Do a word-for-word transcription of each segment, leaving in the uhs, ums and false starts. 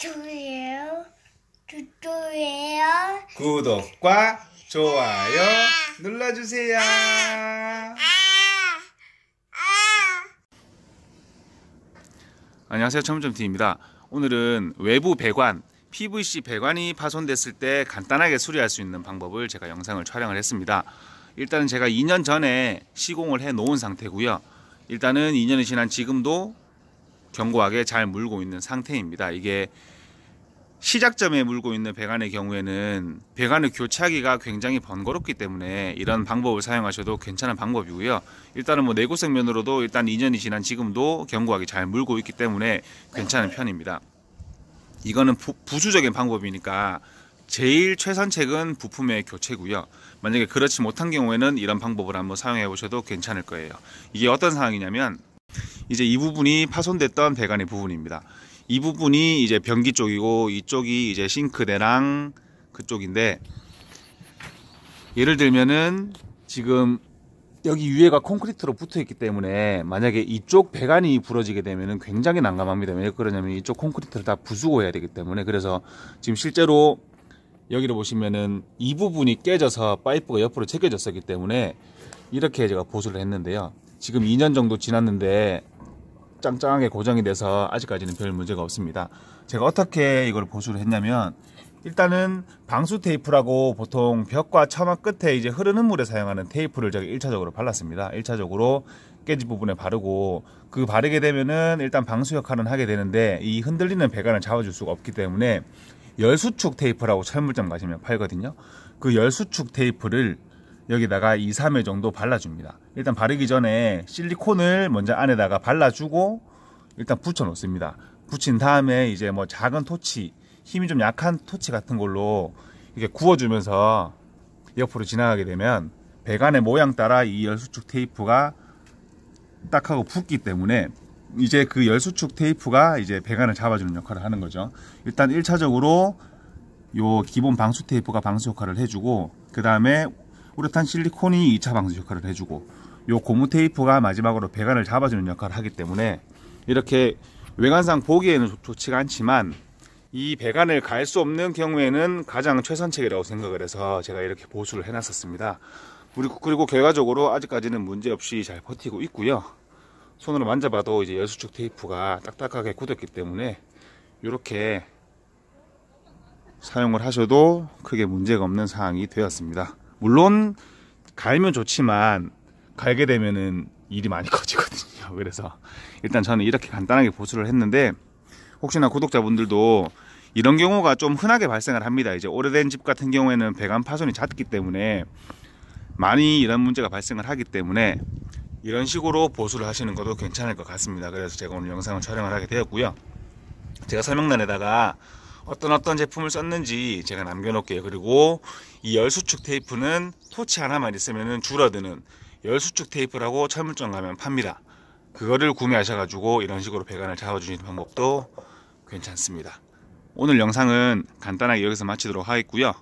좋아요, 좋아요. 구독과 좋아요 아, 눌러주세요. 아, 아, 아. 안녕하세요, 철물점티비입니다. 오늘은 외부 배관, 피브이씨 배관이 파손됐을 때 간단하게 수리할 수 있는 방법을 제가 영상을 촬영을 했습니다. 일단은 제가 이 년 전에 시공을 해 놓은 상태고요. 일단은 이 년이 지난 지금도 견고하게 잘 물고 있는 상태입니다. 이게 시작점에 물고 있는 배관의 경우에는 배관을 교체하기가 굉장히 번거롭기 때문에 이런 방법을 사용하셔도 괜찮은 방법이고요. 일단은 뭐 내구성 면으로도 일단 이 년이 지난 지금도 견고하게 잘 물고 있기 때문에 괜찮은 편입니다. 이거는 부, 부수적인 방법이니까 제일 최선책은 부품의 교체고요. 만약에 그렇지 못한 경우에는 이런 방법을 한번 사용해 보셔도 괜찮을 거예요. 이게 어떤 상황이냐면 이제 이 부분이 파손됐던 배관의 부분입니다. 이 부분이 이제 변기 쪽이고 이쪽이 이제 싱크대랑 그쪽인데, 예를 들면은 지금 여기 위에가 콘크리트로 붙어 있기 때문에 만약에 이쪽 배관이 부러지게 되면은 굉장히 난감합니다. 왜 그러냐면 이쪽 콘크리트를 다 부수고 해야 되기 때문에. 그래서 지금 실제로 여기를 보시면은 이 부분이 깨져서 파이프가 옆으로 제껴졌었기 때문에 이렇게 제가 보수를 했는데요. 지금 이 년 정도 지났는데 짱짱하게 고정이 돼서 아직까지는 별 문제가 없습니다. 제가 어떻게 이걸 보수를 했냐면, 일단은 방수 테이프라고 보통 벽과 처마 끝에 이제 흐르는 물에 사용하는 테이프를 제가 일 차적으로 발랐습니다. 일 차적으로 깨진 부분에 바르고, 그 바르게 되면은 일단 방수 역할은 하게 되는데 이 흔들리는 배관을 잡아줄 수가 없기 때문에 열수축 테이프라고 철물점 가시면 팔거든요. 그 열수축 테이프를 여기다가 이, 삼 회 정도 발라줍니다. 일단 바르기 전에 실리콘을 먼저 안에다가 발라주고 일단 붙여 놓습니다. 붙인 다음에 이제 뭐 작은 토치, 힘이 좀 약한 토치 같은 걸로 이렇게 구워주면서 옆으로 지나가게 되면 배관의 모양 따라 이 열수축 테이프가 딱 하고 붙기 때문에 이제 그 열수축 테이프가 이제 배관을 잡아주는 역할을 하는 거죠. 일단 일 차적으로 요 기본 방수 테이프가 방수 역할을 해주고, 그 다음에 우레탄 실리콘이 이 차 방수 역할을 해주고, 요 고무 테이프가 마지막으로 배관을 잡아주는 역할을 하기 때문에 이렇게 외관상 보기에는 좋지가 않지만 이 배관을 갈 수 없는 경우에는 가장 최선책이라고 생각을 해서 제가 이렇게 보수를 해놨었습니다. 그리고, 그리고 결과적으로 아직까지는 문제없이 잘 버티고 있고요. 손으로 만져봐도 이제 열수축 테이프가 딱딱하게 굳었기 때문에 이렇게 사용을 하셔도 크게 문제가 없는 상황이 되었습니다. 물론 갈면 좋지만 갈게 되면은 일이 많이 커지거든요. 그래서 일단 저는 이렇게 간단하게 보수를 했는데, 혹시나 구독자분들도 이런 경우가 좀 흔하게 발생을 합니다. 이제 오래된 집 같은 경우에는 배관 파손이 잦기 때문에 많이 이런 문제가 발생을 하기 때문에 이런 식으로 보수를 하시는 것도 괜찮을 것 같습니다. 그래서 제가 오늘 영상을 촬영을 하게 되었고요. 제가 설명란에다가 어떤 어떤 제품을 썼는지 제가 남겨놓을게요. 그리고 이 열수축 테이프는 토치 하나만 있으면 줄어드는 열수축 테이프라고 철물점 가면 팝니다. 그거를 구매하셔가지고 이런 식으로 배관을 잡아주시는 방법도 괜찮습니다. 오늘 영상은 간단하게 여기서 마치도록 하겠고요.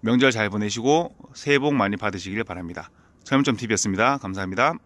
명절 잘 보내시고 새해 복 많이 받으시길 바랍니다. 철물점 티비였습니다. 감사합니다.